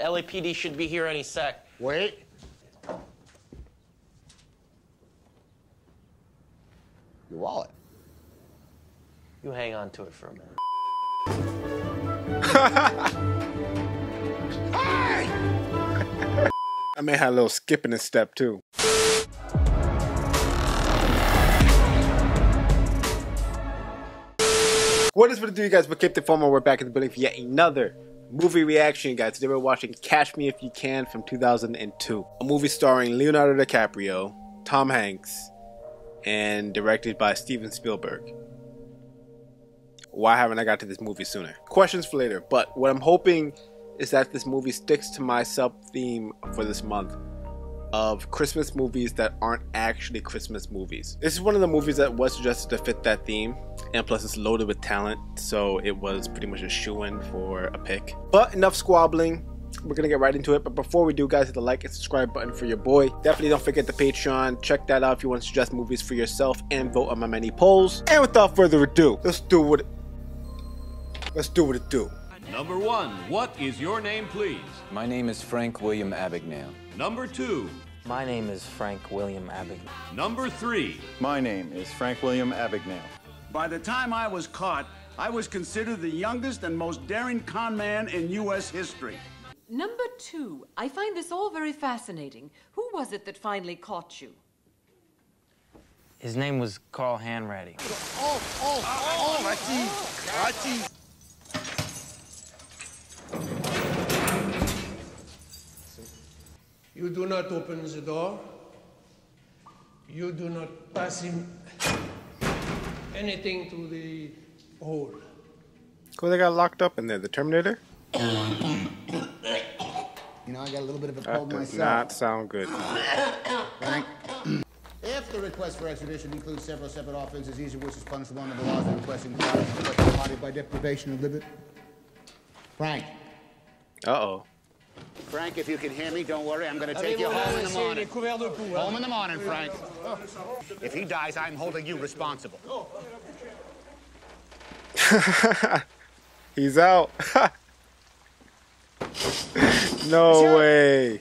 LAPD should be here any sec. Wait. Your wallet. You hang on to it for a minute. Hey! I may have a little skipping a step too. What is for the do, you guys? But Caped Informer, we're back in the building for yet another movie reaction, guys. Today we're watching Catch Me If You Can from 2002. A movie starring Leonardo DiCaprio, Tom Hanks, and directed by Steven Spielberg. Why haven't I got to this movie sooner? Questions for later, but what I'm hoping is that this movie sticks to my sub-theme for this month of Christmas movies that aren't actually Christmas movies. This is one of the movies that was suggested to fit that theme, and plus it's loaded with talent, so it was pretty much a shoo-in for a pick. But enough squabbling, we're gonna get right into it. But before we do, guys, hit the like and subscribe button for your boy. Definitely don't forget the Patreon, check that out if you want to suggest movies for yourself and vote on my many polls. And without further ado, let's do what it do. Number one, what is your name, please? My name is Frank William Abagnale. Number two. My name is Frank William Abagnale. Number three. My name is Frank William Abagnale. By the time I was caught, I was considered the youngest and most daring con man in U.S. history. Number two. I find this all very fascinating. Who was it that finally caught you? His name was Carl Hanratty. Ratty. You do not open the door. You do not pass him anything to the hole. Cool, they got locked up in there. The Terminator? You know, I got a little bit of a cold myself. That does not sound good. Frank? If the request for extradition includes several separate offenses, each of which is punishable under the laws of requesting the body by deprivation of liberty. Frank. Uh-oh. Frank, if you can hear me, don't worry. I'm going to take you home in the morning. Home in the morning, Frank. If he dies, I'm holding you responsible. He's out. No way.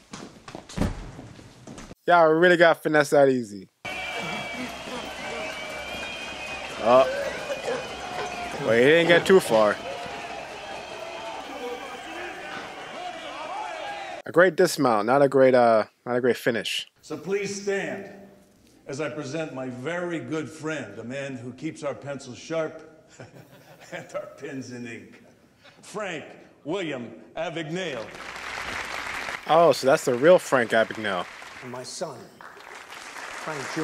Y'all really got finesse out easy. Oh. Wait, he didn't get too far. A great dismount, not a great finish. So please stand as I present my very good friend, a man who keeps our pencils sharp and our pens in ink, Frank William Abagnale. Oh, so that's the real Frank Abagnale. And my son, Frank Jr.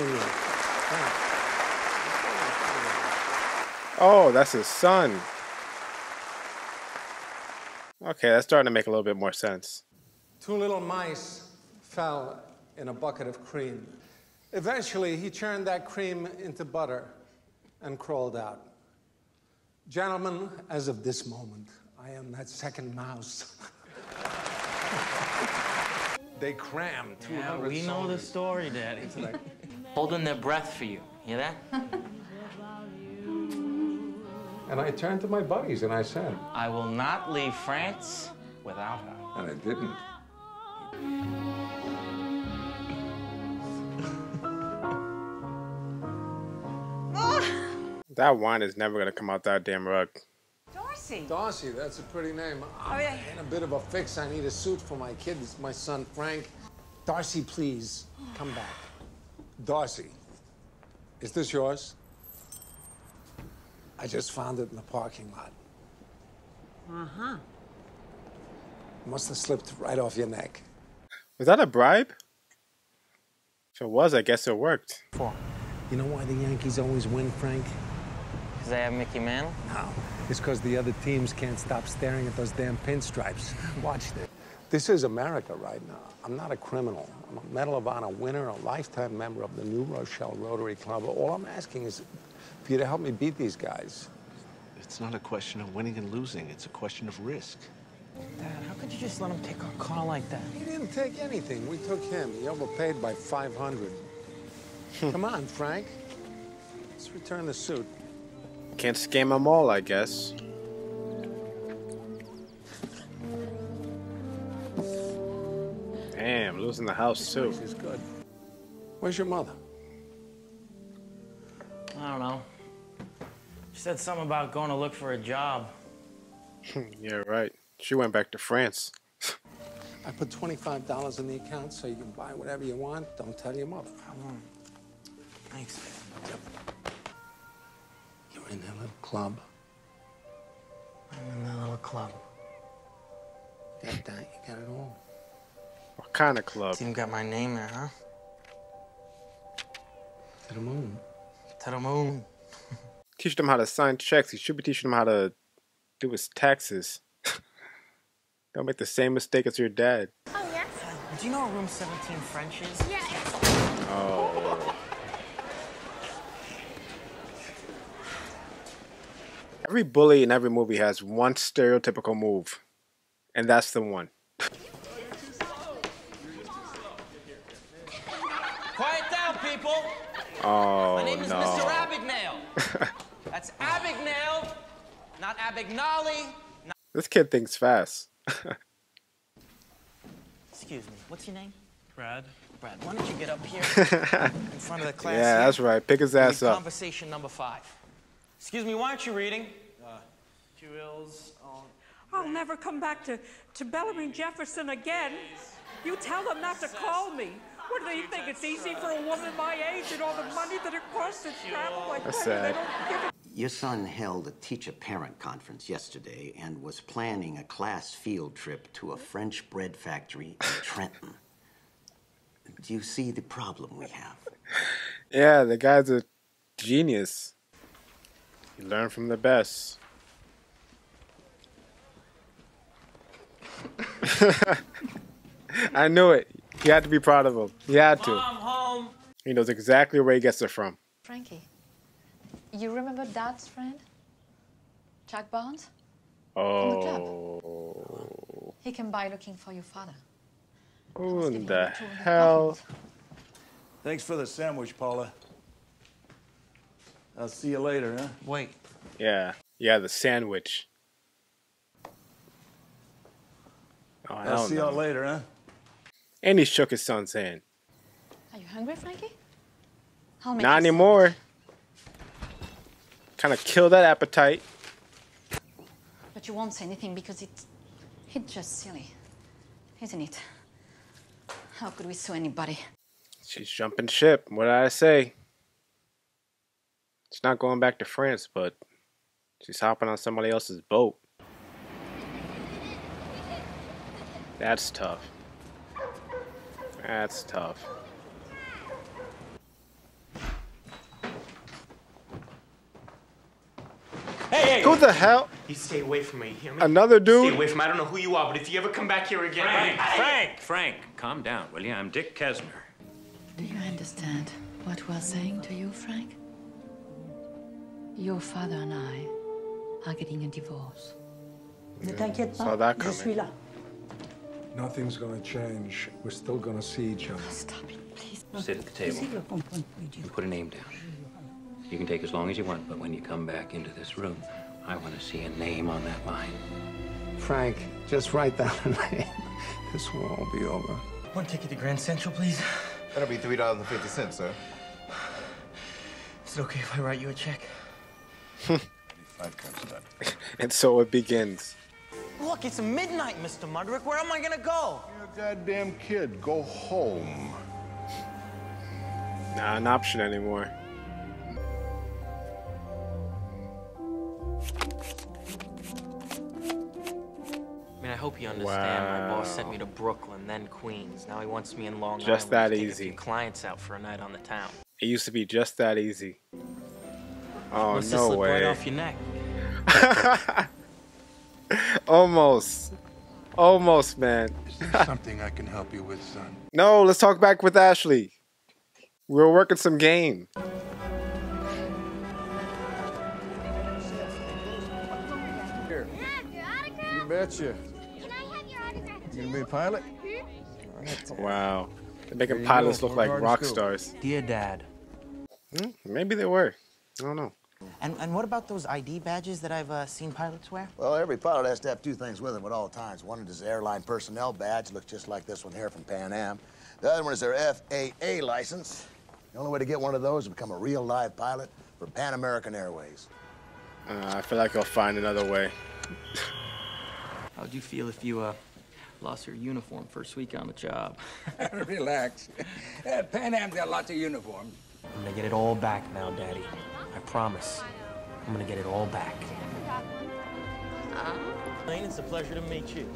Frank. Oh, that's his son. Okay, that's starting to make a little bit more sense. Two little mice fell in a bucket of cream. Eventually, he churned that cream into butter and crawled out. Gentlemen, as of this moment, I am that second mouse. They crammed 200 we know the story, Daddy. Holding their breath for you. Hear that? And I turned to my buddies and I said, I will not leave France without her. And I didn't. That wine is never gonna come out that damn rug. Dorsey. Dorsey, that's a pretty name. I'm in a bit of a fix. I need a suit for my kid. It's my son Frank. Dorsey, please come back. Dorsey, is this yours? I just found it in the parking lot. Uh-huh. Must have slipped right off your neck. Was that a bribe? If it was, I guess it worked. You know why the Yankees always win, Frank? Because they have Mickey Mantle? No, it's because the other teams can't stop staring at those damn pinstripes. Watch this. This is America right now. I'm not a criminal. I'm a Medal of Honor winner, a lifetime member of the New Rochelle Rotary Club. All I'm asking is for you to help me beat these guys. It's not a question of winning and losing. It's a question of risk. Dad, how could you just let him take our car like that? He didn't take anything. We took him. He overpaid by 500. Come on, Frank. Let's return the suit. Can't scam them all, I guess. Damn, losing the house too. This is good. Where's your mother? I don't know. She said something about going to look for a job. Yeah, right. She went back to France. I put $25 in the account so you can buy whatever you want. Don't tell your mother. I won't. Thanks. Yep. You're in that little club. I'm in that little club. Got that? You got it all. What kind of club? It's even got my name there, huh? To the moon. To the moon. Teach them how to sign checks. You should be teaching them how to do his taxes. Don't make the same mistake as your dad. Oh, yes? Do you know what room 17 French is? Yeah. Oh. Every bully in every movie has one stereotypical move, and that's the one. Quiet down, people! Oh, my name is Mr. Abagnale. That's Abagnale, not Abagnale. This kid thinks fast. Excuse me, what's your name? Brad. Brad, why don't you get up here in front of the class? Yeah, that's right. Pick his ass up. Conversation number 5. Excuse me, why aren't you reading? I'll never come back to Bellarmine Jefferson again. You tell them not to call me. What do you think? It's easy for a woman my age and all the money that it costs to travel like that. They don't give it. Your son held a teacher-parent conference yesterday and was planning a class field trip to a French bread factory in Trenton. Do you see the problem we have? Yeah, the guy's a genius. He learned from the best. I knew it. You had to be proud of him. You had to. Mom, home. He knows exactly where he gets it from. Frankie, you remember Dad's friend? Jack Barnes? Oh. From the club. He came by looking for your father. Who in the hell? Thanks for the sandwich, Paula. I'll see you later, huh? Wait. Yeah. Yeah, the sandwich. Oh, I'll see y'all later, huh? And he shook his son's hand. Are you hungry, Frankie? I'll make Not anymore. Kind of kill that appetite. But you won't say anything because it's just silly, isn't it? How could we sue anybody? She's jumping ship. What did I say? She's not going back to France, but she's hopping on somebody else's boat. That's tough. That's tough. Hey! Who the hell? You stay away from me. Hear me? Another dude? Stay away from me. I don't know who you are, but if you ever come back here again... Frank! Calm down, will you? I'm Dick Kesner. Do you understand what we're saying to you, Frank? Your father and I are getting a divorce. Ne t'inquiète pas, je suis là. Nothing's going to change. We're still going to see each other. Stop it, please. Sit at the table and put a name down. You can take as long as you want, but when you come back into this room, I want to see a name on that line. Frank, just write down a name. This will all be over. One ticket to Grand Central, please. That'll be $3.50, sir. Is it okay if I write you a check? And so it begins. Look, it's midnight, Mr. Mudrick. Where am I gonna go? You're a goddamn kid. Go home. Not an option anymore. I mean, I hope you understand. Wow. My boss sent me to Brooklyn, then Queens. Now he wants me in Long Island. Just that easy. Take a few clients out for a night on the town. It used to be just that easy. Oh, Unless no way. Right off your neck. Almost, man. Is there something I can help you with, son? No, let's talk back with Ashley. We're working some game. Here. Can I have your autograph? You betcha. Can I have your autograph? You gonna be a pilot? Mm-hmm. Wow. They're making pilots look like rock stars. Dear Dad. Maybe they were. I don't know. And what about those ID badges that I've seen pilots wear? Well, every pilot has to have two things with him at all times. One is the airline personnel badge, looks just like this one here from Pan Am. The other one is their FAA license. The only way to get one of those is to become a real live pilot for Pan American Airways. I feel like I'll find another way. How'd you feel if you lost your uniform first week on the job? Relax. Pan Am's got lots of uniforms. I'm gonna get it all back now, Daddy. I promise. I'm gonna get it all back. Lane, it's a pleasure to meet you.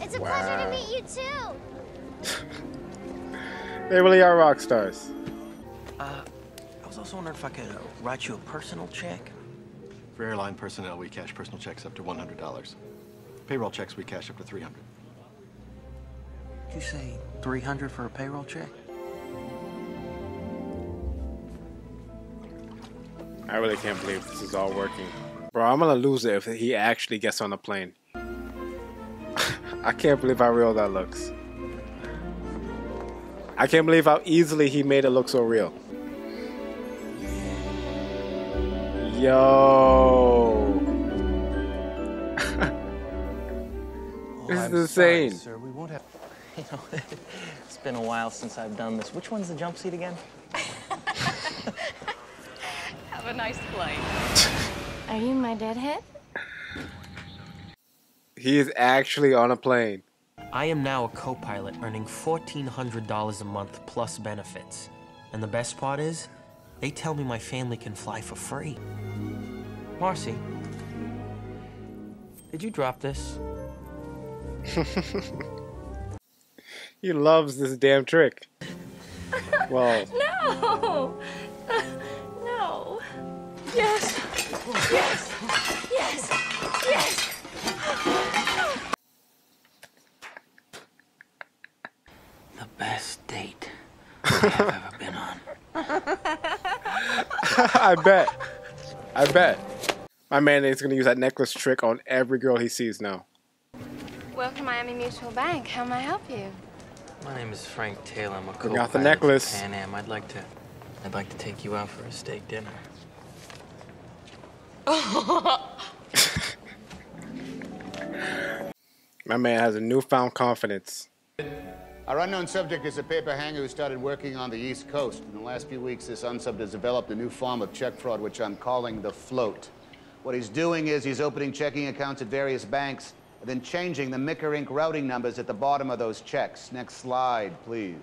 It's a pleasure to meet you too. They really are rock stars. I was also wondering if I could write you a personal check. For airline personnel, we cash personal checks up to $100. Payroll checks we cash up to $300. Did you say $300 for a payroll check? I really can't believe this is all working. Bro, I'm gonna lose it if he actually gets on a plane. I can't believe how real that looks. I can't believe how easily he made it look so real. Yo. This is insane. Sorry, sir. We won't have... You know, it's been a while since I've done this. Which one's the jump seat again? A nice flight. Are you my deadhead? He is actually on a plane. I am now a co-pilot earning $1,400 a month plus benefits. And the best part is, they tell me my family can fly for free. Marcy, did you drop this? He loves this damn trick. Well, no! Yes! Yes! Yes! Yes! The best date I've ever been on. I bet. I bet. My man is going to use that necklace trick on every girl he sees now. Welcome, Miami Mutual Bank. How may I help you? My name is Frank Taylor. I'm a co-pilot. Got the necklace. Pan Am. I'd like to take you out for a steak dinner. My man has a newfound confidence. Our unknown subject is a paper hanger who started working on the East Coast. In the last few weeks, this unsub has developed a new form of check fraud, which I'm calling the float. What he's doing is he's opening checking accounts at various banks and then changing the MICR Inc. routing numbers at the bottom of those checks. Next slide, please.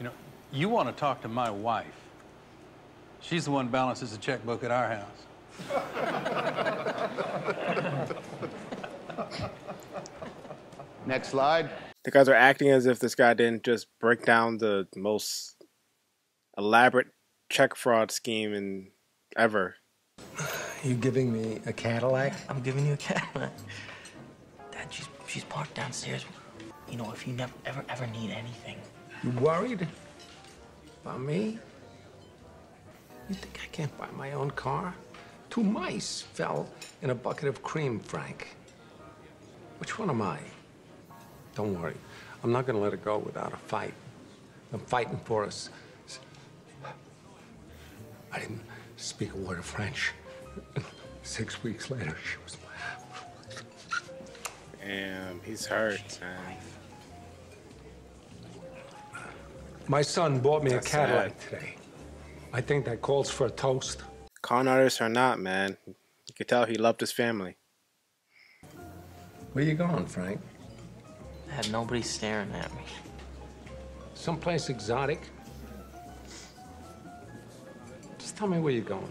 You know, you want to talk to my wife. She's the one who balances the checkbook at our house. Next slide. The guys are acting as if this guy didn't just break down the most elaborate check fraud scheme in ever. You giving me a Cadillac? I'm giving you a Cadillac. Dad, she's parked downstairs. You know, if you never ever need anything. You worried about me? You think I can't buy my own car? Two mice fell in a bucket of cream, Frank. Which one am I? Don't worry. I'm not going to let it go without a fight. I'm fighting for us. I didn't speak a word of French. 6 weeks later, she was my... Damn, he's hurt, man. My son bought me a Cadillac today. I think that calls for a toast. Con artists or not, man. You could tell he loved his family. Where you going, Frank? I had nobody staring at me. Someplace exotic. Just tell me where you're going.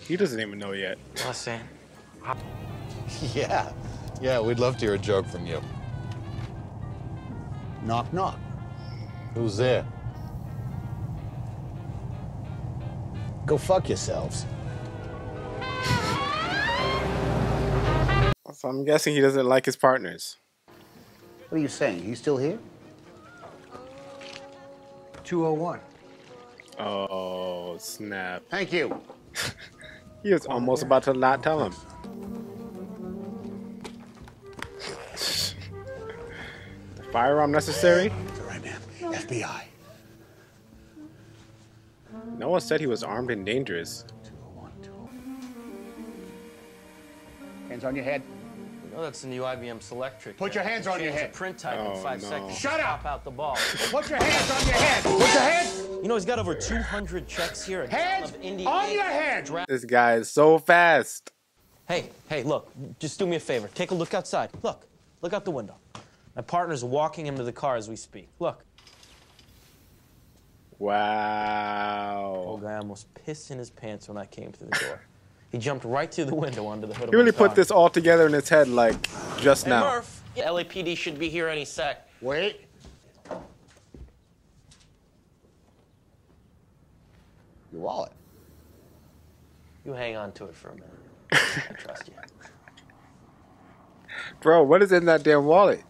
He doesn't even know yet. Listen. Yeah, we'd love to hear a joke from you. Knock, knock. Who's there? Go fuck yourselves. So I'm guessing he doesn't like his partners. What are you saying? He's still here? 201. Oh, snap. Thank you. He was almost about to not tell him. The firearm necessary? All right, ma'am. FBI. No one said he was armed and dangerous. 201, 201. Hands on your head. No, that's the new IBM Selectric. Put your hands on your head. Print type in 5 seconds. Shut up! Pop out the ball. Put your hands on your head. Put your hands. You know he's got over 200 checks here. Hands on your head. This guy is so fast. Hey, look. Just do me a favor. Take a look outside. Look out the window. My partner's walking him to the car as we speak. Look. Wow. Old guy almost pissed in his pants when I came through the door. He jumped right through the window onto the hood of the car. He really put this all together in his head, like, just now. Hey, Murph, LAPD should be here any sec. Wait. Your wallet. You hang on to it for a minute. I trust you. Bro, what is in that damn wallet?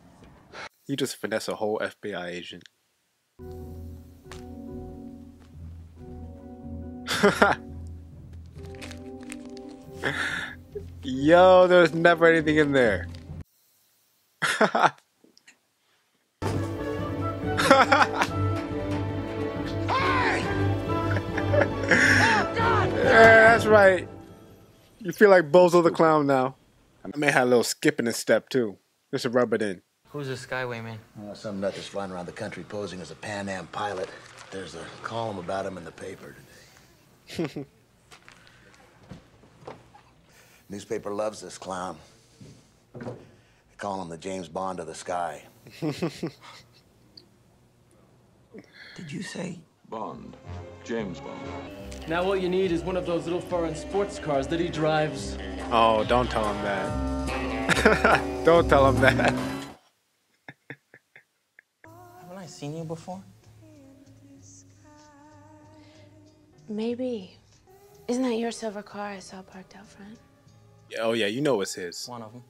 You just finesse a whole FBI agent. Yo, there's never anything in there. Hey! Oh, God! Yeah, that's right. You feel like Bozo the Clown now. I may have a little skip in his step too, just to rub it in. Who's this Skyway man? Oh, some nut that's flying around the country posing as a Pan Am pilot. There's a column about him in the paper today. Newspaper loves this clown. They call him the James Bond of the sky. Did you say? Bond. James Bond. Now what you need is one of those little foreign sports cars that he drives. Oh, don't tell him that. Don't tell him that. Haven't I seen you before? Maybe. Isn't that your silver car I saw parked out front? Oh yeah, you know it's his. One of them.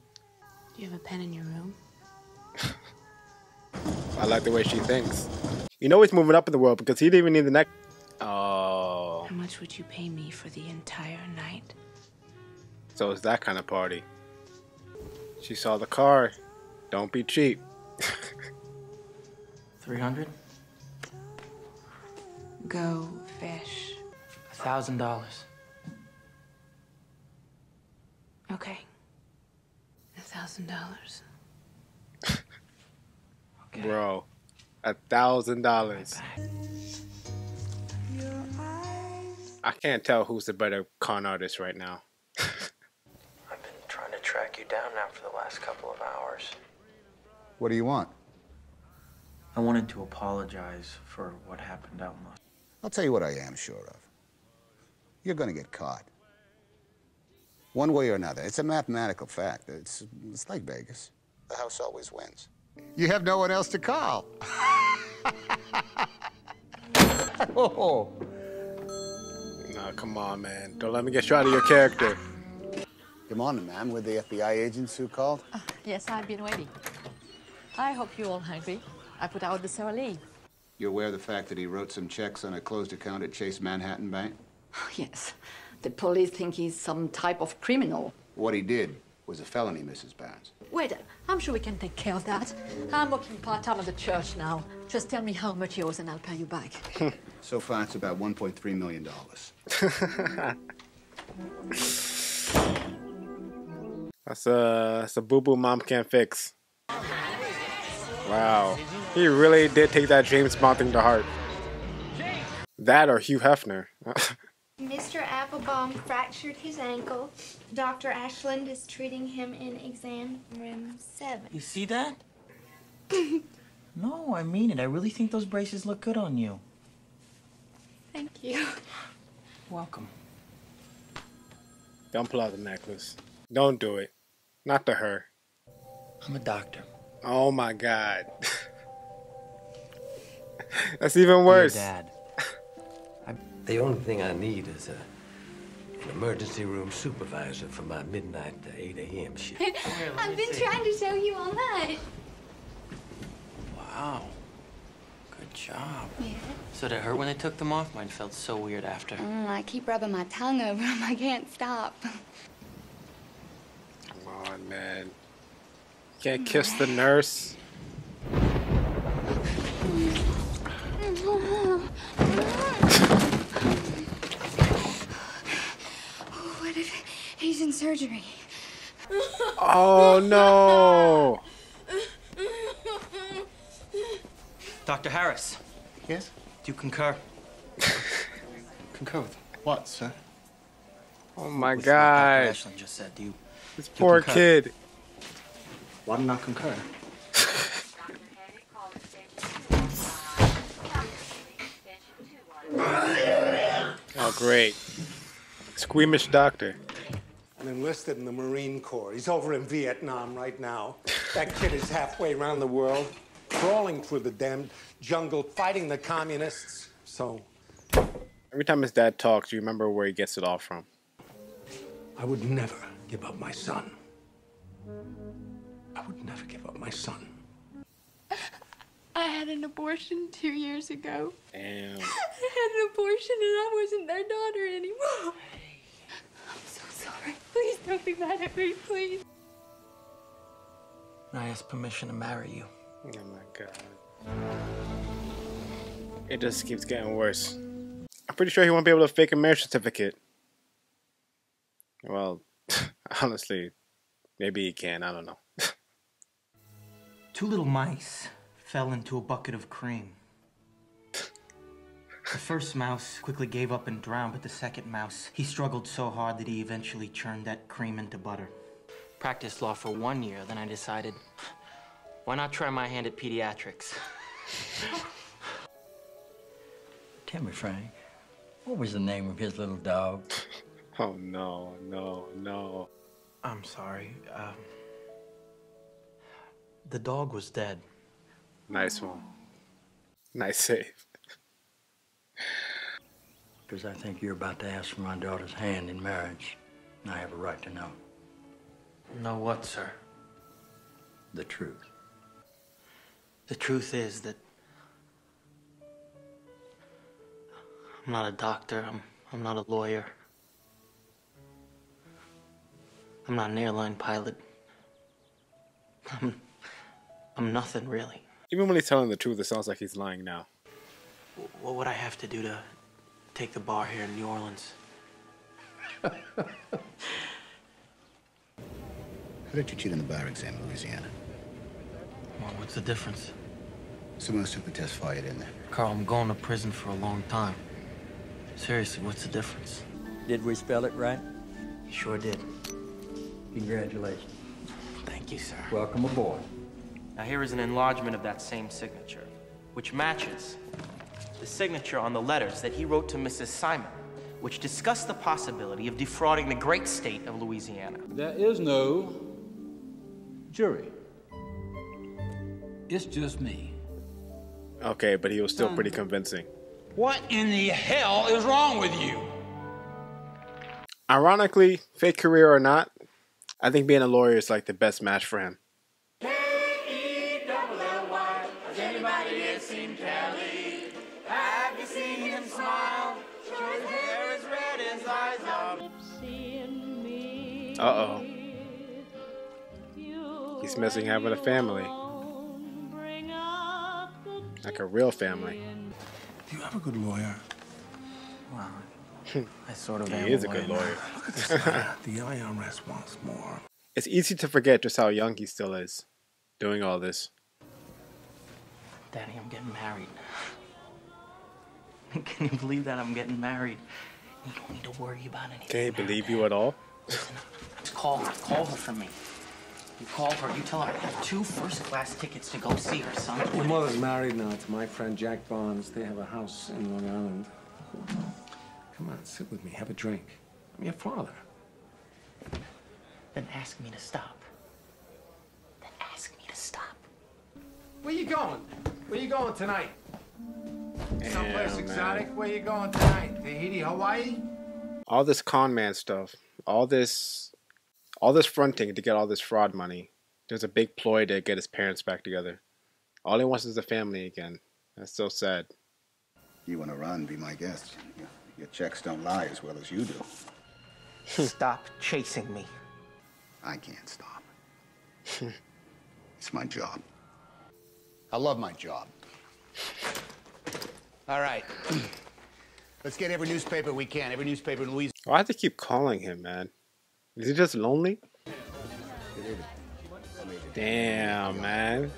Do you have a pen in your room? I like the way she thinks. You know he's moving up in the world because he didn't even need the neck. Oh. How much would you pay me for the entire night? So it's that kind of party. She saw the car. Don't be cheap. 300? Go fish. $1,000. Okay. $1,000. Okay. Bro, $1,000. I can't tell who's the better con artist right now. I've been trying to track you down now for the last couple of hours. What do you want? I wanted to apologize for what happened out in Los Angeles. I'll tell you what I am sure of. You're gonna get caught. One way or another. It's a mathematical fact. It's like Vegas. The house always wins. You have no one else to call. Oh. Nah, come on, man. Don't let me get you out of your character. Good morning, ma'am. Were the FBI agents who called? Yes, I've been waiting. I hope you're all hungry. I put out the Sara Lee. You're aware of the fact that he wrote some checks on a closed account at Chase Manhattan Bank? Oh, yes. The police think he's some type of criminal. What he did was a felony, Mrs. Barnes. Wait, I'm sure we can take care of that. I'm working part-time at the church now. Just tell me how much yours and I'll pay you back. So far, it's about $1.3 million. That's a boo-boo mom can't fix. Wow. He really did take that James Bond thing to heart. That or Hugh Hefner. Mr. Applebaum fractured his ankle. Dr. Ashland is treating him in exam room 7. You see that? No, I mean it. I really think those braces look good on you. Thank you. Welcome. Don't pull out the necklace. Don't do it. Not to her. I'm a doctor. Oh my God. That's even worse. Your dad. The only thing I need is an emergency room supervisor for my midnight to 8 a.m. shift. I've been trying to show you all night. Wow. Good job. Yeah. So did it hurt when they took them off? Mine felt so weird after. I keep rubbing my tongue over them. I can't stop. Come on, man. Can't kiss the nurse. He's in surgery. Oh, no. Dr. Harris. Yes? Do you concur? Concur with what, sir? Oh, my God. What Ashlyn just said. Do you, this poor concur? Kid. Why did I concur? Oh, great. Squeamish doctor. I'm enlisted in the Marine Corps. He's over in Vietnam right now. That kid is halfway around the world, crawling through the damn jungle, fighting the communists. So... every time his dad talks, you remember where he gets it all from. I would never give up my son. I would never give up my son. I had an abortion 2 years ago. Damn. I had an abortion and I wasn't their daughter anymore. I'm so sorry. Please don't be mad at me, please. I asked permission to marry you. Oh my God. It just keeps getting worse. I'm pretty sure he won't be able to fake a marriage certificate. Well, honestly, maybe he can. I don't know. Two little mice fell into a bucket of cream. The first mouse quickly gave up and drowned, but the second mouse, he struggled so hard that he eventually churned that cream into butter. Practiced law for 1 year, then I decided, why not try my hand at pediatrics? Tell me, Frank, what was the name of his little dog? Oh, no, no, no. I'm sorry. The dog was dead. Nice one. Nice save. Because I think you're about to ask for my daughter's hand in marriage. And I have a right to know. Know what, sir? The truth. The truth is that I'm not a doctor. I'm not a lawyer. I'm not an airline pilot. I'm nothing, really. Even when he's telling the truth, it sounds like he's lying now. What would I have to do to take the bar here in New Orleans? How did you cheat on the bar exam in Louisiana? Well, what's the difference? Someone else took the test for you, didn't they? Carl, I'm going to prison for a long time. Seriously, what's the difference? Did we spell it right? You sure did. Congratulations. Thank you, sir. Welcome aboard. Now, here is an enlargement of that same signature, which matches the signature on the letters that he wrote to Mrs. Simon, which discussed the possibility of defrauding the great state of Louisiana. There is no jury. It's just me. Okay, but he was still pretty convincing. What in the hell is wrong with you? Ironically, fake career or not, I think being a lawyer is like the best match for him. Uh-oh. He's missing having a family. Like a real family. Do you have a good lawyer? Wow. I sort of am. He is a good lawyer. Look at this guy. The IRS wants more. It's easy to forget just how young he still is, doing all this. Daddy, I'm getting married. Can you believe that I'm getting married? You don't need to worry about anything. Can he believe you at all? Just call her for me. You call her, you tell her I have 2 first-class tickets to go see her son. Your mother's married now to my friend Jack Barnes. They have a house in Long Island. Come on, sit with me, have a drink. I'm your father. Then ask me to stop. Then ask me to stop. Where you going? Where you going tonight? Someplace exotic? Where you going tonight? Tahiti, Hawaii? All this con man stuff. All this fronting to get all this fraud money. There's a big ploy to get his parents back together. All he wants is the family again. That's so sad. You want to run, be my guest. Your checks don't lie as well as you do. Stop chasing me. I can't stop. It's my job. I love my job. All right. Let's get every newspaper we can. Every newspaper in Louisiana. Why do they keep calling him, man? Is he just lonely? Damn, man.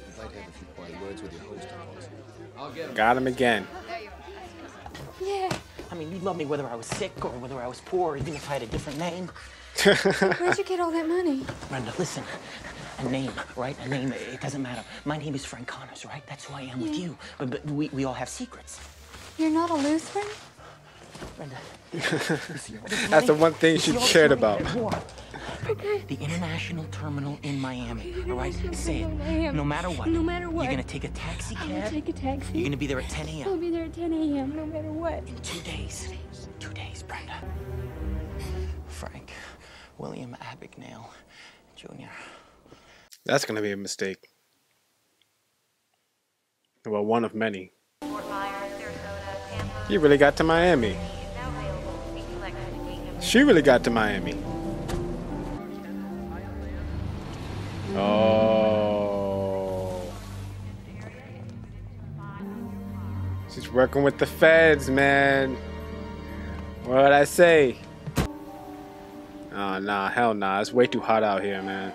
Got him again. Yeah. I mean, you'd love me whether I was sick or whether I was poor, or even if I had a different name. Where'd you get all that money? Brenda, listen. A name, right? A name, it doesn't matter. My name is Frank Connors, right? That's who I am with you. But we all have secrets. You're not a Lutheran? Brenda. That's the one thing she cared about. The international terminal in Miami, all right? Say it. No matter what. No matter what. You're going to take a taxi cab. I'm going to take a taxi. You're going to be there at 10 a.m. I'll be there at 10 a.m. no matter what. In 2 days. 2 days, Brenda. Frank William Abagnale, Jr. That's going to be a mistake. Well, one of many. He really got to Miami. She really got to Miami. Oh. She's working with the feds, man. What'd I say? Oh, nah, hell nah. It's way too hot out here, man.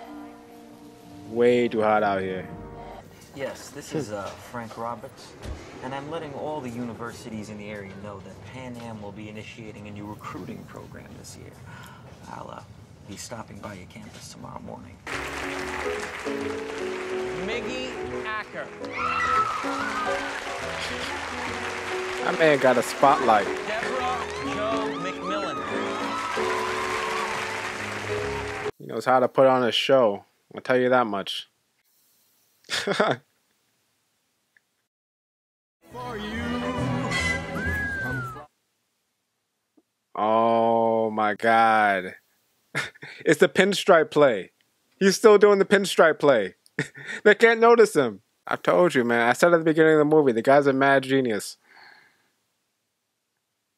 Way too hot out here. Yes, this is Frank Roberts, and I'm letting all the universities in the area know that Pan Am will be initiating a new recruiting program this year. I'll be stopping by your campus tomorrow morning. Miggy Acker. That man got a spotlight. Deborah Jo McMillan. He knows how to put on a show. I'll tell you that much. Oh my God. It's the pinstripe play. He's still doing the pinstripe play. They can't notice him. I told you, man. I said at the beginning of the movie, the guy's a mad genius.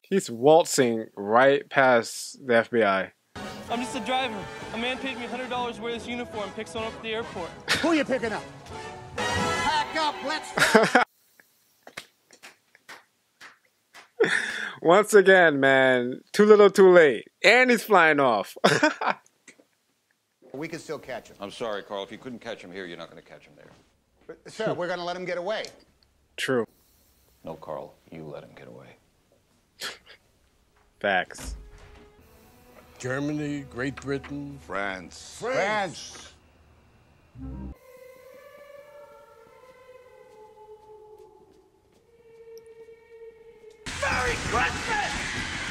He's waltzing right past the FBI. I'm just a driver. A man paid me $100 to wear this uniform, picks one up at the airport. Who are you picking up? Pack up, let's go. Once again, man, too little too late. And he's flying off. We can still catch him. I'm sorry, Carl. If you couldn't catch him here, you're not going to catch him there. But, sir, we're going to let him get away. True. No, Carl, you let him get away. Facts. Germany, Great Britain, France. France! Merry Christmas!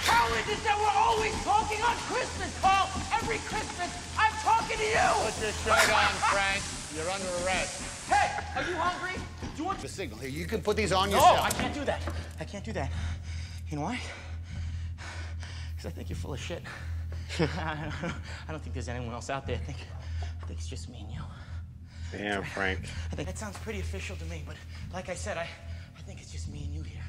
How is it that we're always talking on Christmas, Paul? Every Christmas, I'm talking to you! Put your shirt on, Frank. You're under arrest. Hey, are you hungry? Do you want the signal here? You can put these on yourself. No, I can't do that. I can't do that. You know why? Because I think you're full of shit. I don't think there's anyone else out there. I think it's just me and you. Damn, Frank. I think that sounds pretty official to me, but like I said, I think it's just me and you here.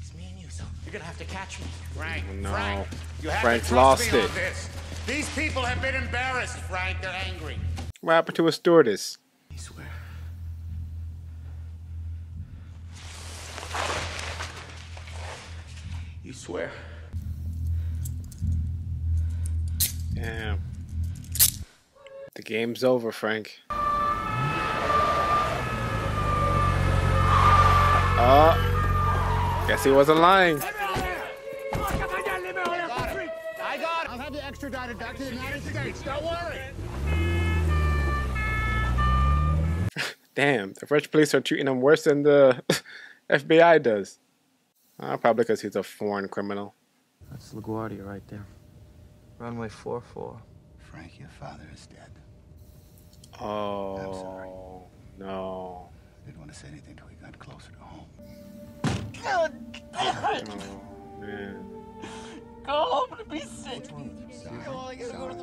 It's me and you, so you're gonna have to catch me. Frank, no. Frank, you have Frank's to trust lost me it. On this. These people have been embarrassed, Frank. They're angry. What happened to a stewardess? I swear. You swear. Damn. The game's over, Frank. Oh. Guess he wasn't lying. I got it. I'll have you extradited back to the United States. Don't worry. Damn, the French police are treating him worse than the FBI does. Probably because he's a foreign criminal. That's LaGuardia right there. Runway 44. Frank, your father is dead. Oh, I'm sorry. No. I didn't want to say anything until we got closer to home. Oh, man. Go home to be sick. Sorry. Sorry.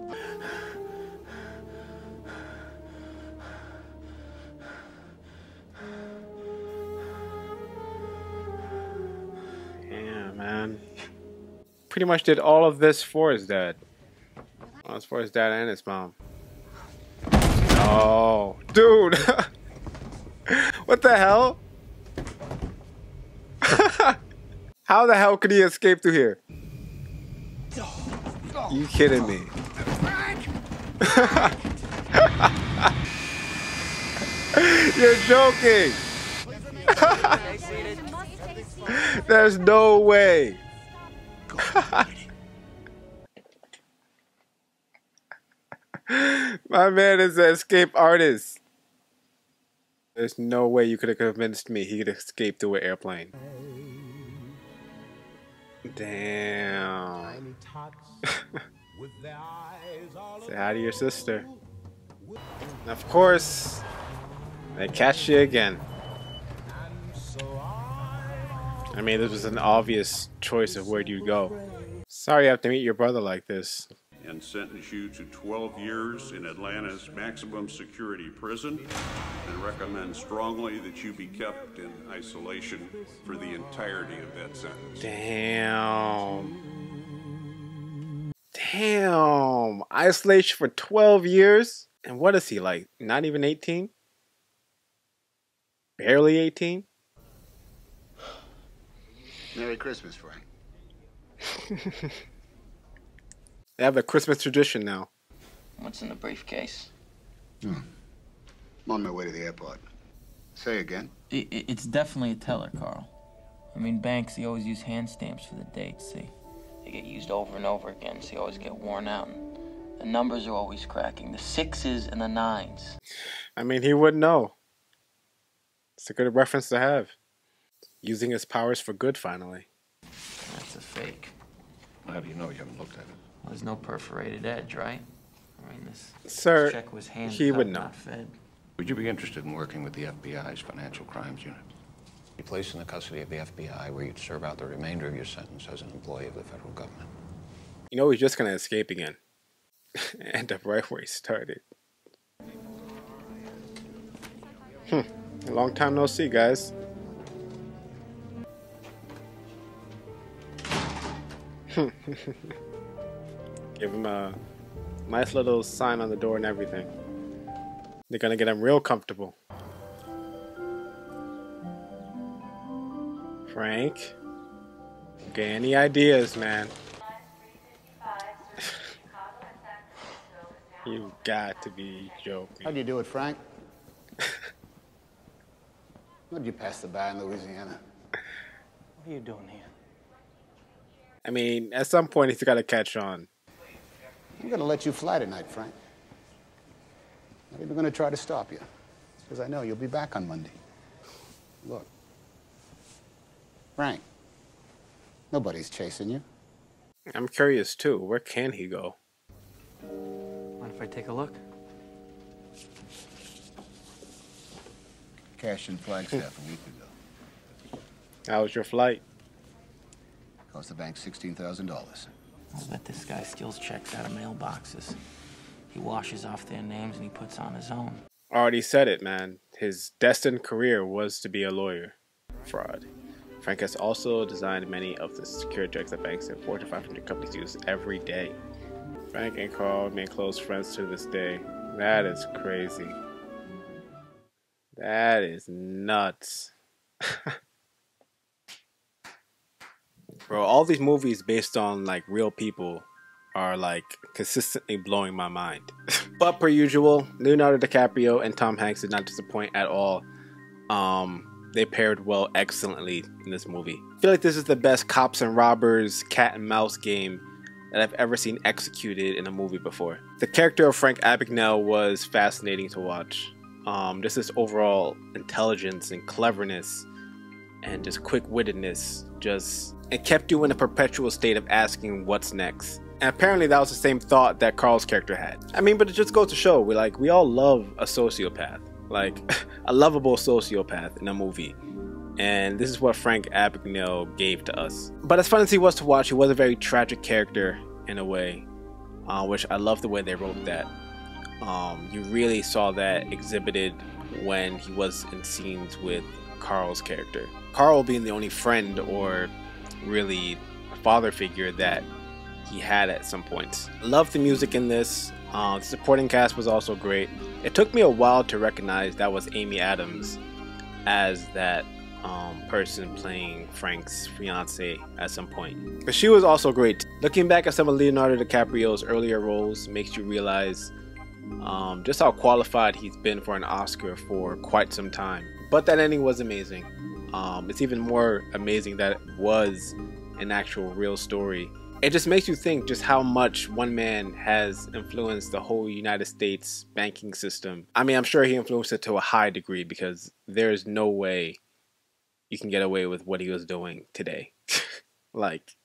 Yeah, man. Pretty much did all of this for his dad. Well, as far as dad and his mom. Oh, dude. What the hell? How the hell could he escape through here? You kidding me? You're joking. There's no way. My man is an escape artist. There's no way you could have convinced me he could escape through an airplane. Damn. Say hi to your sister. And of course, they catch you again. I mean, this was an obvious choice of where you'd go. Sorry you have to meet your brother like this. And sentence you to 12 years in Atlanta's maximum security prison, and recommend strongly that you be kept in isolation for the entirety of that sentence. Damn. Damn. Isolation for 12 years? And what is he, like, not even 18? Barely 18? Merry Christmas, Frank. They have a Christmas tradition now. What's in the briefcase? I'm on my way to the airport. Say again. It's definitely a teller, Carl. I mean, banks, they always use hand stamps for the dates. They get used over and over again, so they always get worn out. And the numbers are always cracking. The 6s and the 9s. I mean, he wouldn't know. It's a good reference to have. Using his powers for good, finally. That's a fake. How do you know you haven't looked at it? Well, there's no perforated edge, right? I mean, this check was handcuffed, he would not fed. Would you be interested in working with the FBI's Financial Crimes Unit? You're placed in the custody of the FBI, where you'd serve out the remainder of your sentence as an employee of the federal government. You know, he's just going to escape again. End up right where he started. A long time no see, guys. Give him a nice little sign on the door and everything. They're gonna get him real comfortable. Frank? Okay, any ideas, man? You got to be joking. How'd you do it, Frank? How'd you pass the bar in Louisiana? What are you doing here? I mean, at some point, he's got to catch on. I'm going to let you fly tonight, Frank. I'm even going to try to stop you, because I know you'll be back on Monday. Look, Frank, nobody's chasing you. I'm curious, too. Where can he go? Mind if I take a look? Cash in Flagstaff a week ago. How was your flight? Cost the bank $16,000. I bet this guy steals checks out of mailboxes. He washes off their names and he puts on his own. Already said it, man. His destined career was to be a lawyer. Fraud. Frank has also designed many of the secure checks that banks and Fortune 500 companies use every day. Frank and Carl remain close friends to this day. That is crazy. That is nuts. Bro, all these movies based on like real people are like consistently blowing my mind. But per usual, Leonardo DiCaprio and Tom Hanks did not disappoint at all. They paired well excellently in this movie. I feel like this is the best cops and robbers cat and mouse game that I've ever seen executed in a movie before. The character of Frank Abagnale was fascinating to watch. Just his overall intelligence and cleverness and just quick-wittedness, just it kept you in a perpetual state of asking what's next. And apparently that was the same thought that Carl's character had. I mean, but it just goes to show, we all love a sociopath, like a lovable sociopath in a movie. And this is what Frank Abagnale gave to us. But as fun as he was to watch, he was a very tragic character in a way, which I love the way they wrote that. You really saw that exhibited when he was in scenes with Carl's character. Carl being the only friend or really a father figure that he had at some points. I love the music in this. The supporting cast was also great. It took me a while to recognize that was Amy Adams as that person playing Frank's fiance at some point. But she was also great. Looking back at some of Leonardo DiCaprio's earlier roles makes you realize just how qualified he's been for an Oscar for quite some time. But that ending was amazing. It's even more amazing that it was an actual real story. It just makes you think just how much one man has influenced the whole United States banking system. I mean, I'm sure he influenced it to a high degree, because there is no way you can get away with what he was doing today. Like,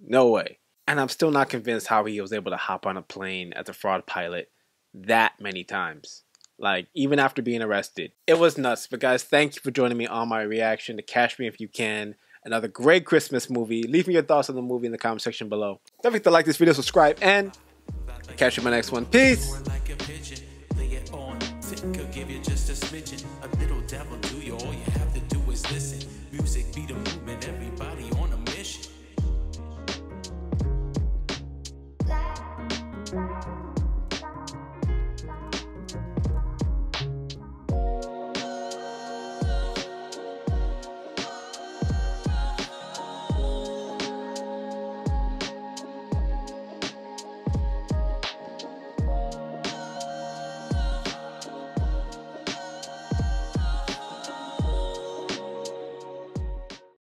no way. And I'm still not convinced how he was able to hop on a plane as a fraud pilot that many times. Like, even after being arrested. It was nuts. But guys, thank you for joining me on my reaction to Catch Me If You Can, another great Christmas movie. Leave me your thoughts on the movie in the comment section below. Don't forget to like this video, subscribe, and catch you in my next one. Peace! Give you just a smidgen, a little devil to you. All you have to do is listen. Music beat 'em.